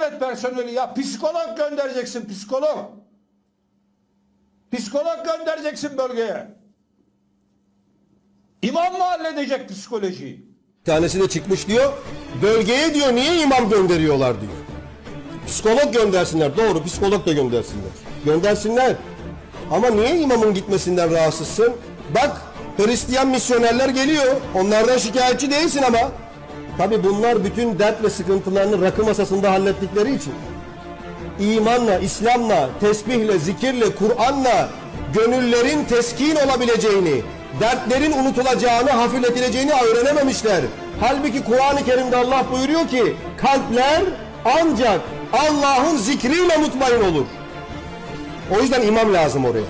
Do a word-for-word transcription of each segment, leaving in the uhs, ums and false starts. Diyanet personeli ya, psikolog göndereceksin, psikolog. Psikolog göndereceksin bölgeye. İmam mı halledecek psikolojiyi? Bir tanesi de çıkmış diyor, bölgeye diyor niye imam gönderiyorlar diyor. Psikolog göndersinler, doğru, psikolog da göndersinler. Göndersinler. Ama niye imamın gitmesinden rahatsızsın? Bak, Hristiyan misyonerler geliyor, onlardan şikayetçi değilsin ama. Tabi bunlar bütün dert ve sıkıntılarını rakı masasında hallettikleri için. İmanla, İslamla, tesbihle, zikirle, Kur'an'la gönüllerin teskin olabileceğini, dertlerin unutulacağını, hafifletileceğini öğrenememişler. Halbuki Kur'an-ı Kerim'de Allah buyuruyor ki, kalpler ancak Allah'ın zikriyle mutmain olur. O yüzden imam lazım oraya.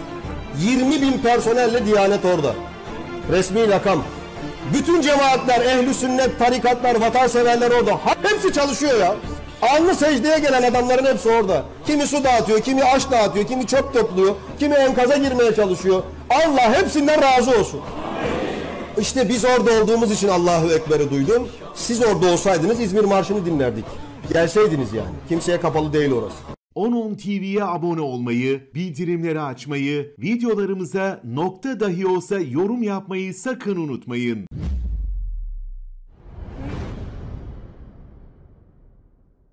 yirmi bin personelle Diyanet orada. Resmi lakam. Bütün cemaatler, ehl-i sünnet, tarikatlar, vatanseverler orada. Hepsi çalışıyor ya. Alnı secdeye gelen adamların hepsi orada. Kimi su dağıtıyor, kimi aş dağıtıyor, kimi çöp topluyor, kimi enkaza girmeye çalışıyor. Allah hepsinden razı olsun. İşte biz orada olduğumuz için Allahu Ekber'i duydum. Siz orada olsaydınız İzmir Marşı'nı dinlerdik. Gelseydiniz yani. Kimseye kapalı değil orası. on on TV'ye abone olmayı, bildirimleri açmayı, videolarımıza nokta dahi olsa yorum yapmayı sakın unutmayın.